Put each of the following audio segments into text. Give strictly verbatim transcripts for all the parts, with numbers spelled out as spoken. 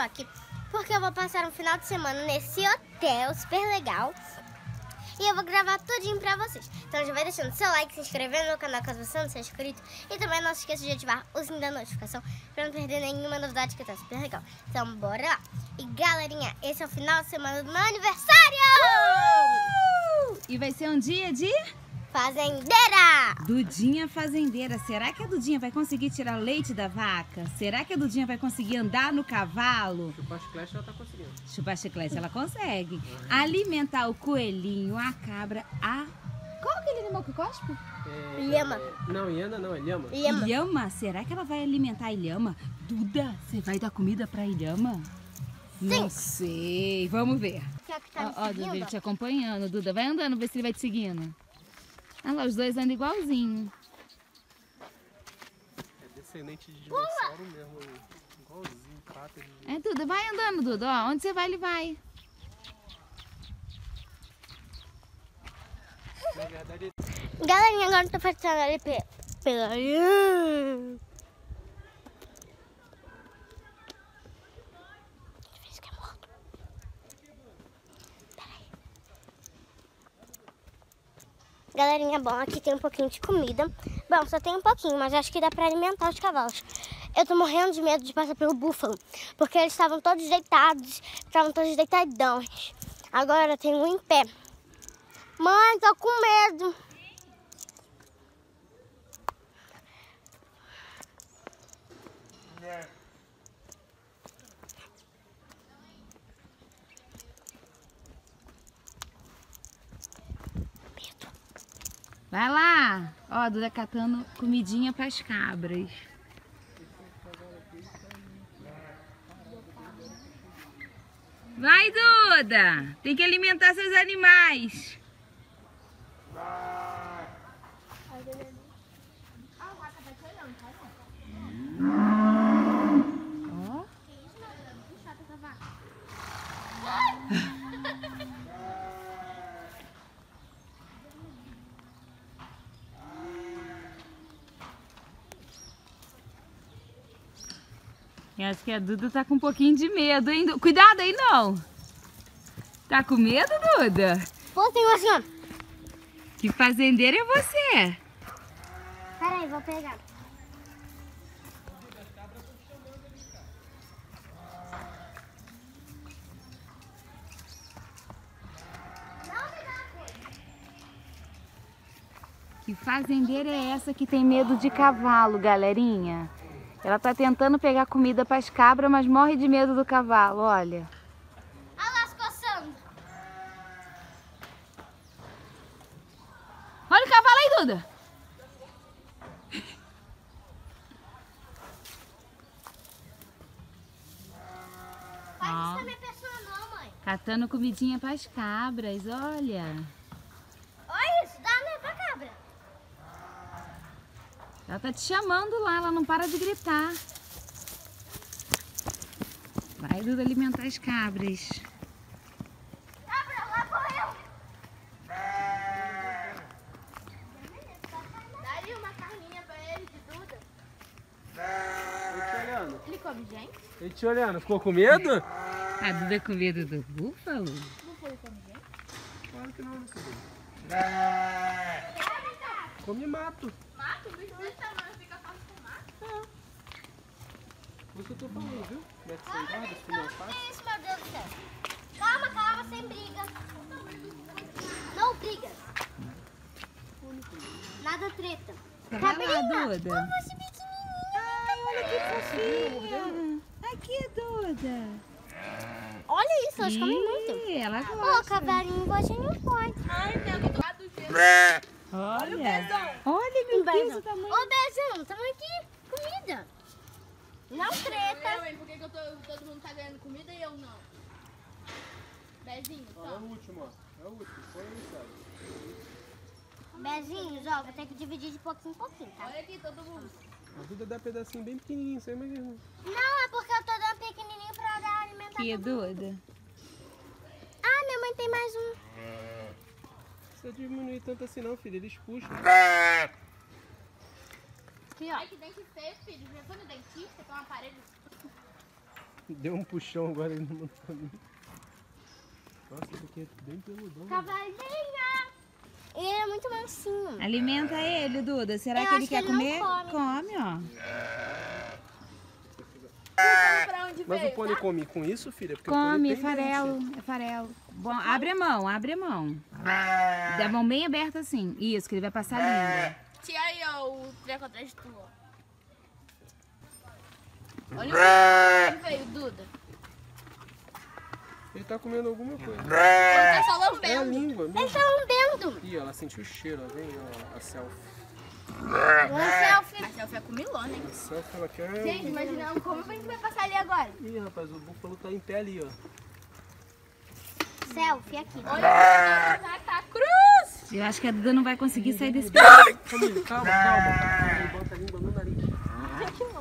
choque, porque eu vou passar um final de semana nesse hotel super legal e eu vou gravar tudinho pra vocês. Então já vai deixando seu like, se inscrevendo no canal caso você não seja inscrito, e também não se esqueça de ativar o sininho da notificação pra não perder nenhuma novidade que tá super legal. Então bora lá. E galerinha, esse é o final de semana do meu aniversário! Uh! E vai ser um dia de... fazendeira! Dudinha fazendeira. Será que a Dudinha vai conseguir tirar o leite da vaca? Será que a Dudinha vai conseguir andar no cavalo? Chupar chiclete ela tá conseguindo. Chupar chiclete ela consegue. Uhum. Alimentar o coelhinho, a cabra, a... Qual é aquele animal que cospe? É, Lhama. É... Não, Iana não, é Lhama. Lhama. Lhama? Será que ela vai alimentar a Lhama? Duda, você vai dar comida pra Lhama? Sim. Não sei. Vamos ver. Será que tá me seguindo? Ó, Duda, ele te acompanhando. Duda, vai andando, ver se ele vai te seguindo. Olha lá, os dois andam igualzinho. É descendente de dinossauro mesmo, igualzinho, pata de... É, Duda, vai andando, Duda, ó, onde você vai, ele vai. Na verdade... Galerinha, agora eu tô passando ali pela... pela... Galerinha, bom, aqui tem um pouquinho de comida. Bom, só tem um pouquinho, mas acho que dá pra alimentar os cavalos. Eu tô morrendo de medo de passar pelo búfalo, porque eles estavam todos deitados, estavam todos deitadões. Agora tem um em pé. Mãe, tô com medo. É. Vai lá! Ó, a Duda catando comidinha pras cabras. Vai, Duda! Tem que alimentar seus animais. Ó. Acho que a Duda tá com um pouquinho de medo, hein? Cuidado aí, não! Tá com medo, Duda? Pô, tem uma senhora. Que fazendeira é você? Peraí, vou pegar. Que fazendeira é essa que tem medo de cavalo, galerinha? Ela tá tentando pegar comida para as cabras, mas morre de medo do cavalo, olha. Olha lá, se coçando. Olha o cavalo aí, Duda. Pai, não é minha pessoa não, mãe. Catando comidinha para as cabras, olha. Ela tá te chamando lá, ela não para de gritar. Vai, Duda, alimentar as cabras. Cabra, lá correu! Dá-lhe uma carninha pra ele de Duda. Ele te olhando. Ele come gente? Ele te olhando, ficou com medo? A Duda com medo do búfalo? Búfalo come gente? Claro que não, não come. Come mato. Mato? Dos dois tamanhos fica fácil com mato? Não. Por isso que eu tô falando, viu? Mete sem guarda, se não faz. Que isso, meu Deus do céu. Calma, calma, sem briga. Não briga. Nada treta. Cabelinha, como você pequenininha. Ai, olha que fofinha. Aqui, Duda. Olha isso, elas comem muito. Ela gosta. Ô, cabelinho, gostinho não pode. Ai, meu, que tomado do jeito. Olha, olha o bezão. Olha, meu Deus, o tamanho. Ô, bezão, tamanho aqui, comida. Não treta. Meu, por que que eu tô, todo mundo tá ganhando comida e eu não? Bezinho, ó. É o último, ó. É o último. Põe aí, sabe? Bezinhos, ó, vou ter que dividir de pouquinho em pouquinho, tá? Olha aqui, todo mundo. A Duda dá pedacinho bem pequenininho, você imagina. Não, é porque eu tô dando pequenininho pra dar alimentar. Que Duda? Ah, minha mãe tem mais um. Não precisa diminuir tanto assim não, filho, eles puxam. Aqui, ó. Ai, que dente feio, filho. Já foi no dentista com um aparelho? Deu um puxão agora no meu caminho. Nossa, isso aqui é bem peludão. Cavalinha! Ele é muito mansinho. Alimenta ele, Duda. Será eu que ele quer que ele comer? Come, ó. Pra onde Mas veio, eu pode tá? comer com isso, filha? Porque come, farelo. Dente. É farelo. Bom, abre a mão, abre a mão. Dá a mão bem aberta assim. Isso, que ele vai passar linda. Tira aí, ó, o treco atrás de tu, ó. Olha o que veio, Duda. Ele tá comendo alguma coisa. Ele tá só lambendo. É a língua mesmo. Ele tá lambendo. Ih, ela sentiu o cheiro, ó. Vem, ó, a selfie. A selfie. A selfie é comilona, hein? A selfie, ela quer... Gente, imaginando como a gente vai passar ali agora. Ih, rapaz, o búfalo tá em pé ali, ó. Selfie aqui. Olha o que tá cruz. Eu acho que a Duda não vai conseguir sair desse... Calma, calma, calma. Ele bota a língua no nariz.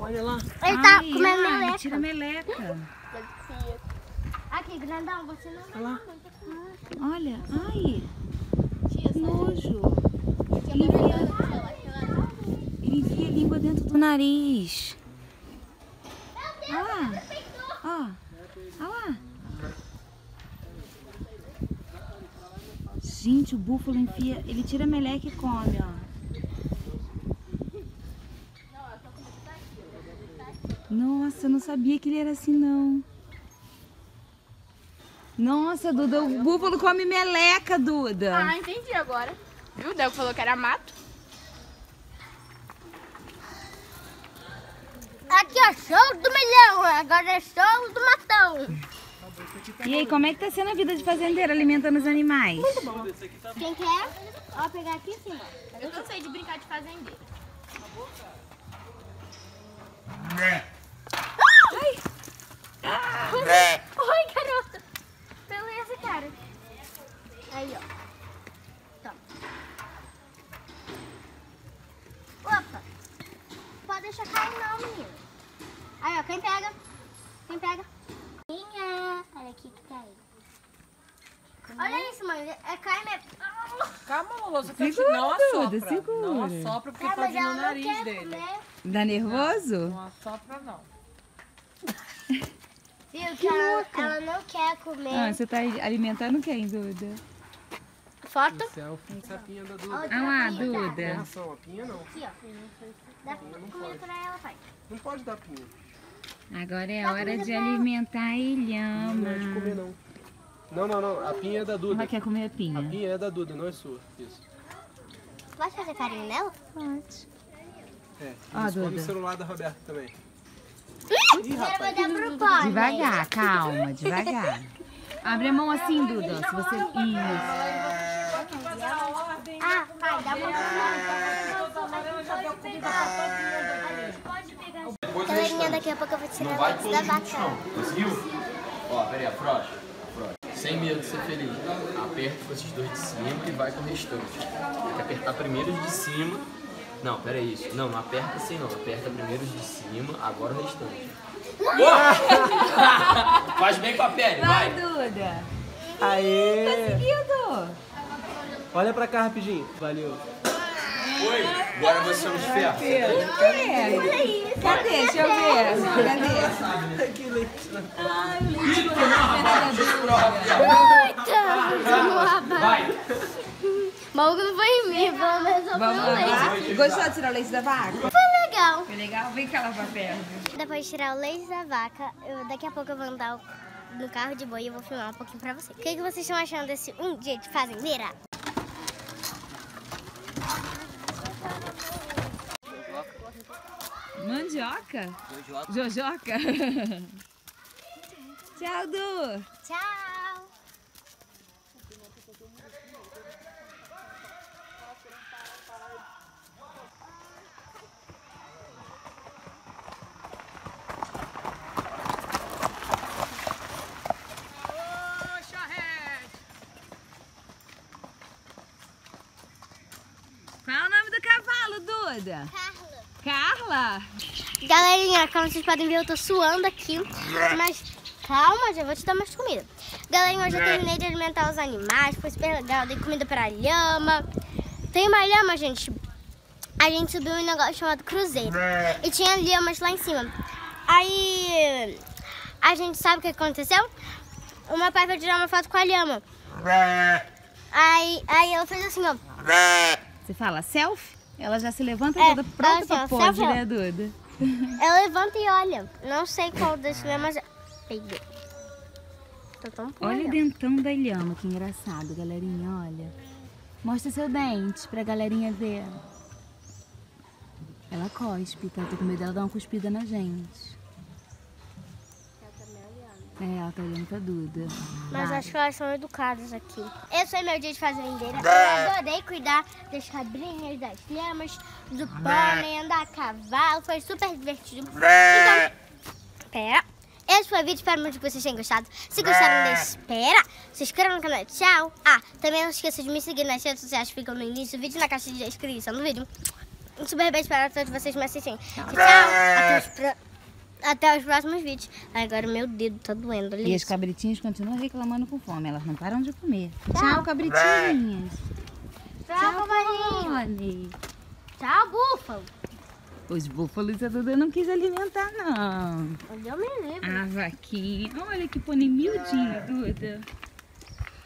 Olha lá. Ele tá ai, comendo ai, meleca. Tira a meleca. Aqui, grandão, você não vai. Olha, não. Olha. Ai. Tia, nojo. Ele enfia... ele enfia a língua dentro do nariz. Meu Deus, olha lá. Ó. Olha lá. Gente, o búfalo enfia. Ele tira a meleca e come, ó. Nossa, eu não sabia que ele era assim, não. Nossa, Duda, o búfalo come meleca, Duda. Ah, entendi agora. Viu? O Deu falou que era mato. Aqui é show do milhão, agora é show do matão. E aí, como é que tá sendo a vida de fazendeiro alimentando os animais? Muito bom. Quem quer? Ó, pegar aqui em cima. Eu cansei de brincar de fazendeiro. Oi, garota! Beleza, cara! Aí, ó. Toma. Opa! Pode deixar cair não, menina. Aí, ó. Quem pega? Quem pega? Minha! Olha aqui que caiu. Olha isso, mãe. É cai mesmo. Calma, Lolo. Você tem que não assopra. Segura. Não assopra porque pode ir no nariz dele. Dá nervoso? Não, não assopra, não. Viu que ela, ela não quer comer. Ah, você tá alimentando quem, Duda? Foto? Isso é o fim da pinha da Duda. Outra ah, pinha, Duda. Não é só a pinha, não. Aqui, ó. Dá pra comer pra ela, pai. Não pode dar pinha. Agora é hora de alimentar a Ilhama. Não é de comer, não. Não, não, não. A pinha é da Duda. Ela quer comer a pinha. A pinha é da Duda, não é sua. Isso. Pode fazer carinho nela? Pode. É. Ó, Duda. O celular da Roberta também. Ih, rapaz. Devagar, calma, devagar. Abre a mão assim, Duda. Se você. Isso. Ah, pai, dá uma. Galerinha, daqui a pouco eu vou tirar a foto da vaca. Conseguiu? Ó, peraí, afrouxa. Sem medo de ser feliz. Aperta com esses dois de cima e vai com o restante. Tem que apertar primeiro os de cima. Não, pera aí, isso. Não, não aperta assim não. Aperta primeiro os de cima, agora o restante. Faz bem com a pele, vai. Vai, Duda. Aê. Conseguiu, Duda. Olha pra cá rapidinho. Valeu. Oi, agora nós somos ferros. Cadê? Deixa eu ver. Cadê? Que leite. Ai, o leite. Vai. Maluco não foi em mim, vamos resolver o leite. Gostou de tirar o leite da vaca? Foi legal. Foi legal? Vem cá lavar perna. Depois de tirar o leite da vaca, eu, daqui a pouco eu vou andar no carro de boi e eu vou filmar um pouquinho pra vocês. O que, que vocês estão achando desse um dia de fazendeira? Mandioca? Jojoca. Jojoca. Tchau, Du. Tchau. Qual é o nome do cavalo, Duda? Carla! Galerinha, como vocês podem ver, eu tô suando aqui, mas calma, já vou te dar mais comida. Galerinha, hoje eu terminei de alimentar os animais, foi super legal, dei comida pra lhama. Tem uma lhama, gente, a gente subiu um negócio chamado cruzeiro, e tinha lhamas lá em cima. Aí, a gente sabe o que aconteceu? O meu pai foi tirar uma foto com a lhama. Aí, aí eu fiz assim, ó. Você fala selfie? Ela já se levanta é, toda pronta assim, pra pôr, né, Duda? Ela levanta e olha. Não sei qual das lhamas... Peguei. Tô tão pura. Olha o dentão da lhama, que engraçado, galerinha, olha. Mostra seu dente pra galerinha ver. Ela cospe, tá? Tô com medo dela dar uma cuspida na gente. Ela tá me olhando. É, ela tá olhando pra Duda. Mas acho que elas são educadas aqui. Esse foi meu dia de fazendeira. Eu adorei cuidar das cabrinhas, das lhamas, do pônei, andar a cavalo. Foi super divertido. Então, pera. Esse foi o vídeo, espero muito que vocês tenham gostado. Se gostaram, não deixe espera. Se inscreva no canal, tchau. Ah, também não esqueça de me seguir nas redes sociais, ficam no início do vídeo, na caixa de descrição do vídeo. Um super beijo para todos vocês me assistirem. Tchau, até os, pra... até os próximos vídeos. Agora meu dedo tá doendo ali. E as cabritinhas continuam reclamando com fome, elas não param de comer. Tchau, tchau cabritinhas. Tchau, Marinho. Tchau, búfalo. Os búfalos a Duda não quis alimentar, não. Eu me lembro. A vaquinha. Olha que pônei miudinho, Duda.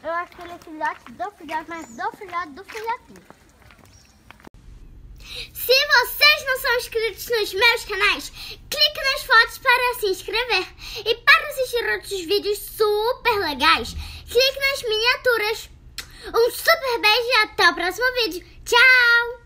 Eu acho que ele é filhote do filhote, mas do filhote do filhotinho. Se vocês não são inscritos nos meus canais, clique nas fotos para se inscrever. E para assistir outros vídeos super legais, clique nas miniaturas. Um super beijo e até o próximo vídeo. Tchau!